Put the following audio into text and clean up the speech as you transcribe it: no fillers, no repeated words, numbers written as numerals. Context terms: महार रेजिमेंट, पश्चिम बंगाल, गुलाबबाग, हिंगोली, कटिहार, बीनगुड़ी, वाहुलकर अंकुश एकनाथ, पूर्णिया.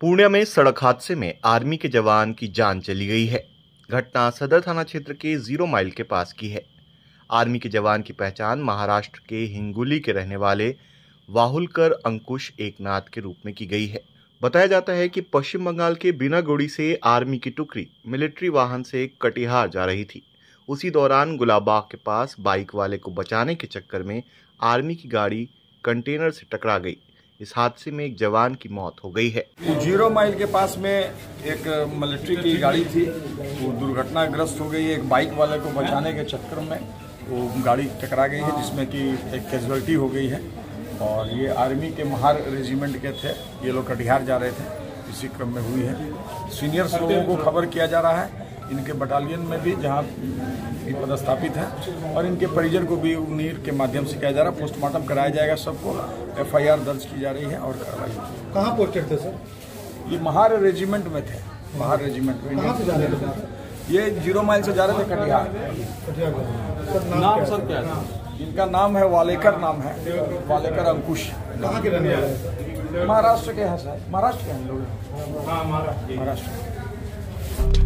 पूर्णिया में सड़क हादसे में आर्मी के जवान की जान चली गई है। घटना सदर थाना क्षेत्र के 0 माइल के पास की है। आर्मी के जवान की पहचान महाराष्ट्र के हिंगोली के रहने वाले वाहुलकर अंकुश एकनाथ के रूप में की गई है। बताया जाता है कि पश्चिम बंगाल के बीनगुड़ी से आर्मी की टुकड़ी मिलिट्री वाहन से कटिहार जा रही थी। उसी दौरान गुलाबबाग के पास बाइक वाले को बचाने के चक्कर में आर्मी की गाड़ी कंटेनर से टकरा गई। इस हादसे में एक जवान की मौत हो गई है। 0 माइल के पास में एक मिलिट्री की गाड़ी थी, वो दुर्घटनाग्रस्त हो गई। एक बाइक वाले को बचाने के चक्कर में वो गाड़ी टकरा गई है, जिसमें कि एक कैजुअल्टी हो गई है। और ये आर्मी के महार रेजिमेंट के थे, ये लोग कटिहार जा रहे थे, इसी क्रम में हुई है। सीनियर्स लोगों को खबर किया जा रहा है, इनके बटालियन में भी जहाँ पदस्थापित है, और इनके परिजन को भी उन्नीर के माध्यम से किया जा रहा है। पोस्टमार्टम कराया जाएगा, सबको एफआईआर दर्ज की जा रही है और कार्रवाई होगी। कहाँ पोस्टेड थे सर? ये महार रेजिमेंट में थे। महार रेजिमेंट में कहाँ से जा रहे थे? ये 0 माइल से जा रहे थे कटिहार। नाम सर क्या है? इनका नाम है वाहुलकर, नाम है वाहुलकर अंकुश। कहाँ के रहने वाले? महाराष्ट्र के हैं सर। महाराष्ट्र के हैं लोग। महाराष्ट्र।